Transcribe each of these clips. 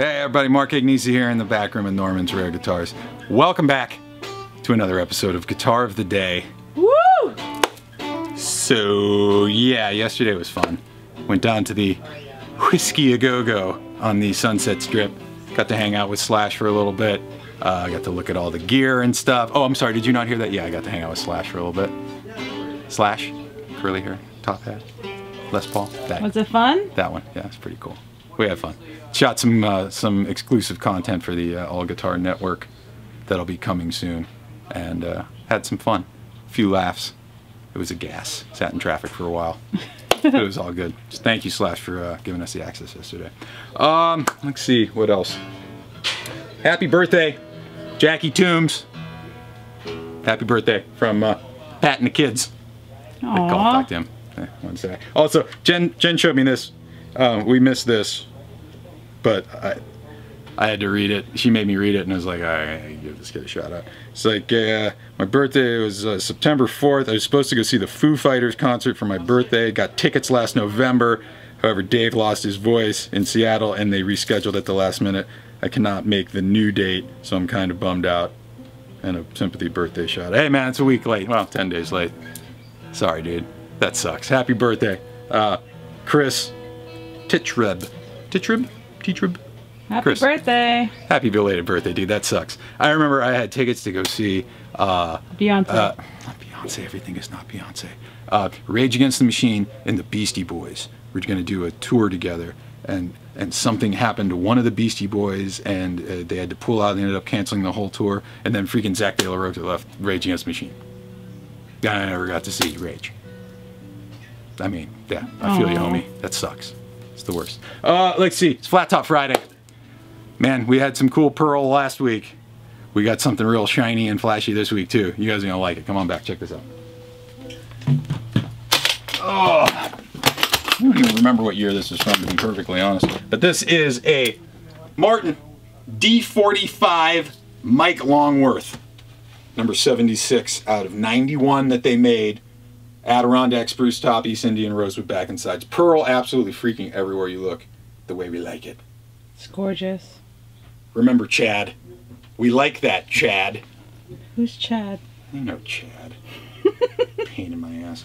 Hey everybody, Mark Agnesi here in the back room of Norman's Rare Guitars. Welcome back to another episode of Guitar of the Day. Woo! So yeah, yesterday was fun. Went down to the Whiskey-A-Go-Go on the Sunset Strip. Got to hang out with Slash for a little bit. I got to look at all the gear and stuff. Oh, I'm sorry, did you not hear that? Yeah, I got to hang out with Slash for a little bit. Slash, curly hair, top hat, Les Paul. That, was it fun? That one, yeah, it's pretty cool. We had fun. Shot some exclusive content for the All Guitar Network that'll be coming soon, and had some fun. A few laughs. It was a gas. Sat in traffic for a while. But it was all good. Just thank you, Slash, for giving us the access yesterday. Let's see, what else? Happy birthday, Jackie Toombs. Happy birthday from Pat and the kids. Aww. I called, talked to him. Hey, also, Jen showed me this. We missed this, but I had to read it. She made me read it, and I was like, all right, give this kid a shout out. It's like, my birthday was September 4th. I was supposed to go see the Foo Fighters concert for my birthday. Got tickets last November. However, Dave lost his voice in Seattle, and they rescheduled at the last minute. I cannot make the new date, so I'm kind of bummed out. And a sympathy birthday shout out. Hey, man, it's a week late. Well, 10 days late. Sorry, dude. That sucks. Happy birthday. Chris Tetrib. Tetrib? Tetrib? Happy Chris. Birthday. Happy belated birthday, dude. That sucks. I remember I had tickets to go see Beyonce. Not Beyonce. Everything is not Beyonce. Rage Against the Machine and the Beastie Boys. We're going to do a tour together, and something happened to one of the Beastie Boys, and they had to pull out and ended up canceling the whole tour, and then freaking Zack De La Rocha left Rage Against the Machine. I never got to see Rage. I mean, yeah, I feel you, homie. That sucks. The worst. Let's see. It's Flat Top Friday. Man, we had some cool pearl last week. We got something real shiny and flashy this week too. You guys are gonna like it. Come on back, check this out. Oh, I don't even remember what year this is from, to be perfectly honest. But this is a Martin D45 Mike Longworth, number 76 out of 91 that they made. Adirondack, spruce top, East Indian Rosewood back and sides. Pearl, absolutely freaking everywhere you look, the way we like it. It's gorgeous. Remember Chad. We like that, Chad. Who's Chad? You know Chad. Pain in my ass.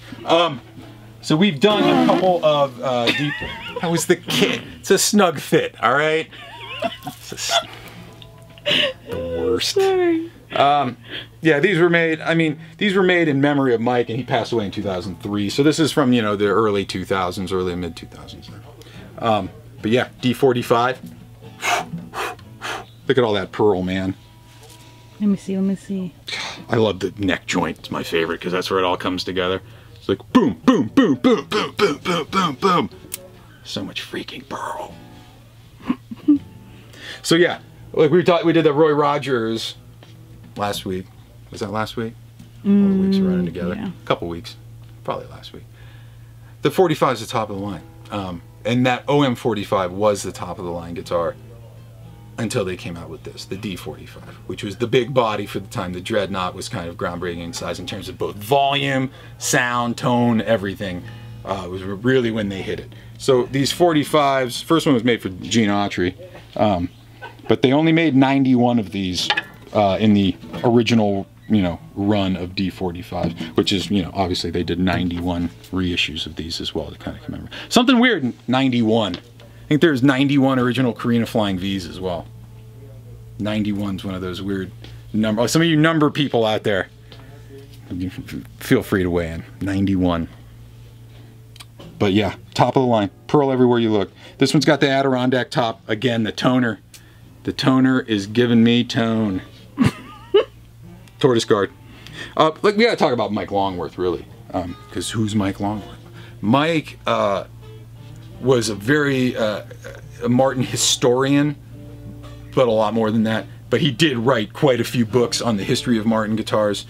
So we've done a couple of that was the kit. It's a snug fit, all right? The worst. Sorry. Yeah, these were made, I mean, these were made in memory of Mike, and he passed away in 2003, so this is from, you know, the early 2000s, early to mid 2000s. But yeah, D45. Look at all that pearl, man. Let me see, let me see. I love the neck joint, it's my favorite, because that's where it all comes together. It's like boom, boom, boom, boom, boom, boom, boom, boom, boom. So much freaking pearl. So yeah, like we did the Roy Rogers last week. Was that last week? All the weeks are running together. Yeah. A couple weeks. Probably last week. The 45 is the top of the line. And that OM45 was the top of the line guitar until they came out with this, the D45, which was the big body for the time. The Dreadnought was kind of groundbreaking in size in terms of both volume, sound, tone, everything. It was really when they hit it. So these 45s, first one was made for Gene Autry, but they only made 91 of these. In the original, you know, run of D45, which is, you know, obviously they did 91 reissues of these as well to kind of commemorate. Something weird in 91. I think there's 91 original Carina Flying V's as well. 91's one of those weird number. Oh, some of you number people out there, feel free to weigh in. 91. But yeah, top of the line. Pearl everywhere you look. This one's got the Adirondack top. Again, the toner. The toner is giving me tone. Tortoise guard. Like, we gotta talk about Mike Longworth, really, because who's Mike Longworth? Mike was a very a Martin historian, but a lot more than that. But he did write quite a few books on the history of Martin guitars.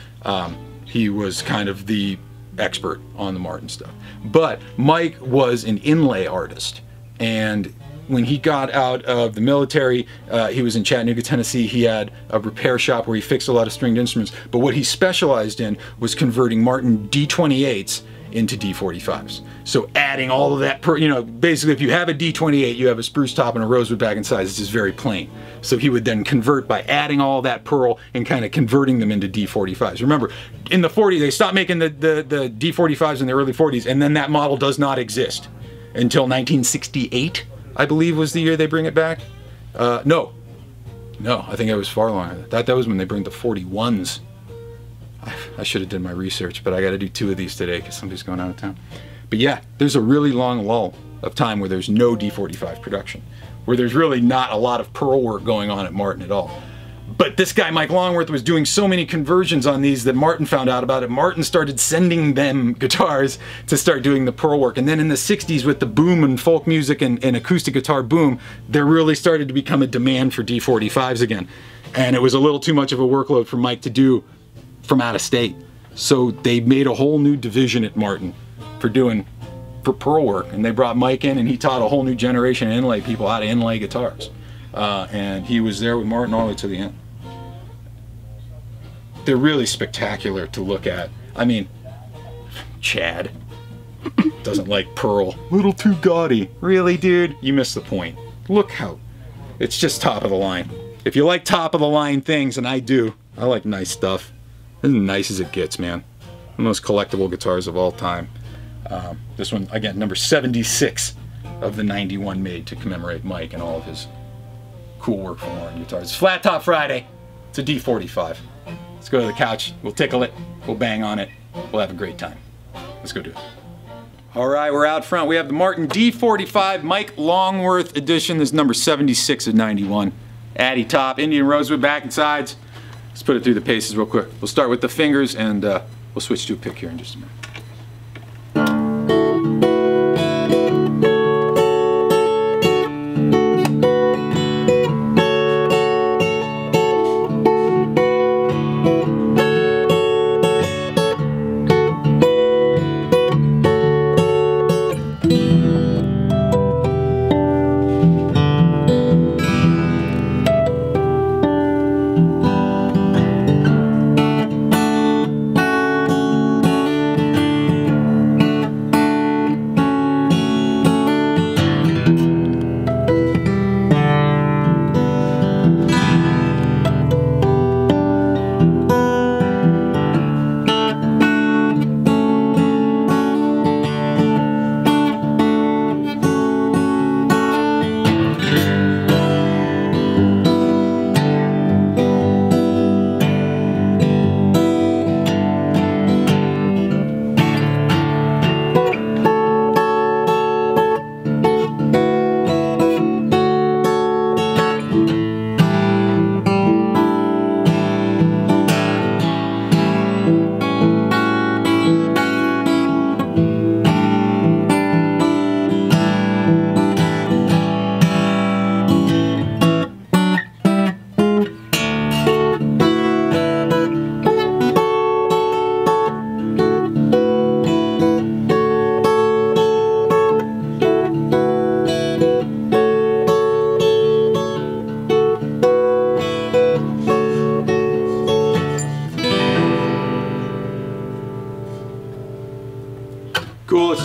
He was kind of the expert on the Martin stuff. But Mike was an inlay artist, and when he got out of the military, he was in Chattanooga, Tennessee. He had a repair shop where he fixed a lot of stringed instruments. But what he specialized in was converting Martin D-28s into D45s. So adding all of that, you know, basically if you have a D28, you have a spruce top and a rosewood back and sides. It's just very plain. So he would then convert by adding all that pearl and kind of converting them into D45s. Remember, in the 40s, they stopped making the D45s in the early 40s, and then that model does not exist until 1968, I believe, was the year they bring it back. No, I think it was far longer. That was when they bring the 41s. I should have done my research, but I got to do two of these today because somebody's going out of town. But yeah, there's a really long lull of time where there's no D45 production, where there's really not a lot of pearl work going on at Martin at all. But this guy, Mike Longworth, was doing so many conversions on these that Martin found out about it. Martin started sending them guitars to start doing the pearl work. And then in the 60s, with the boom and folk music and acoustic guitar boom, there really started to become a demand for D45s again. And it was a little too much of a workload for Mike to do from out of state. So they made a whole new division at Martin for pearl work. And they brought Mike in, and he taught a whole new generation of inlay people how to inlay guitars. And he was there with Martin all the way to the end. They're really spectacular to look at. I mean, Chad doesn't like pearl. Little too gaudy. Really, dude? You missed the point. Look how, it's just top of the line. If you like top of the line things, and I do, I like nice stuff. This is as nice as it gets, man. The most collectible guitars of all time. This one, again, number 76 of the 91 made to commemorate Mike and all of his cool work for Martin guitars. Flat Top Friday. It's a D45. Let's go to the couch. We'll tickle it. We'll bang on it. We'll have a great time. Let's go do it. All right, we're out front. We have the Martin D45 Mike Longworth edition. This is number 76 of 91. Addy top, Indian rosewood back and sides. Let's put it through the paces real quick. We'll start with the fingers, and we'll switch to a pick here in just a minute.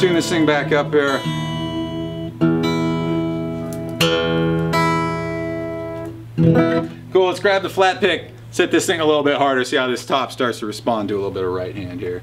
This thing back up here. Cool, let's grab the flat pick, set this thing a little bit harder, see how this top starts to respond to a little bit of right hand here.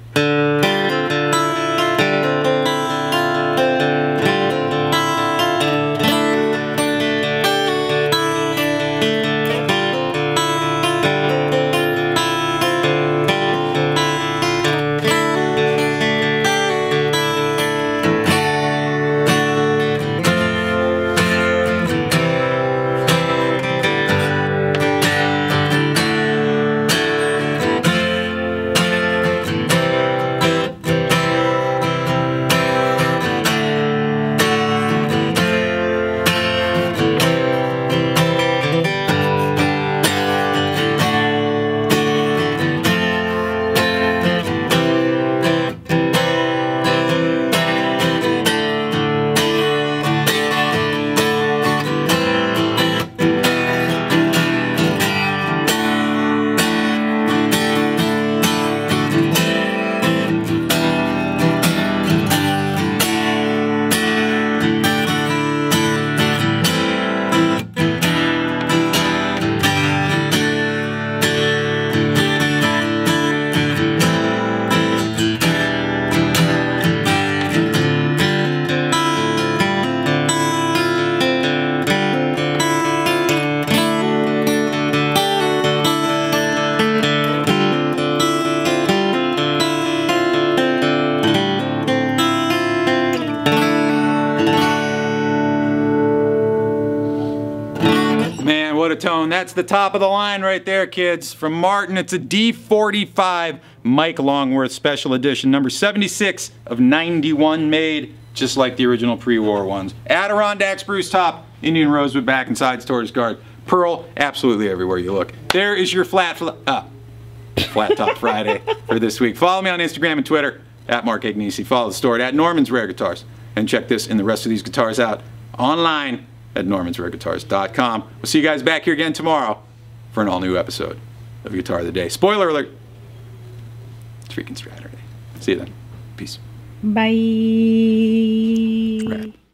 Kodotone. That's the top of the line right there, kids. From Martin, it's a D45 Mike Longworth Special Edition, number 76 of 91 made, just like the original pre-war ones. Adirondack spruce top, Indian rosewood back and sides, tortoise guard, pearl, absolutely everywhere you look. There is your Flat Top Friday for this week. Follow me on Instagram and Twitter, at Mark Agnesi. Follow the store at Norman's Rare Guitars. And check this and the rest of these guitars out online at normansrareguitars.com. We'll see you guys back here again tomorrow for an all-new episode of Guitar of the Day. Spoiler alert, it's freaking Saturday. See you then. Peace. Bye. Right.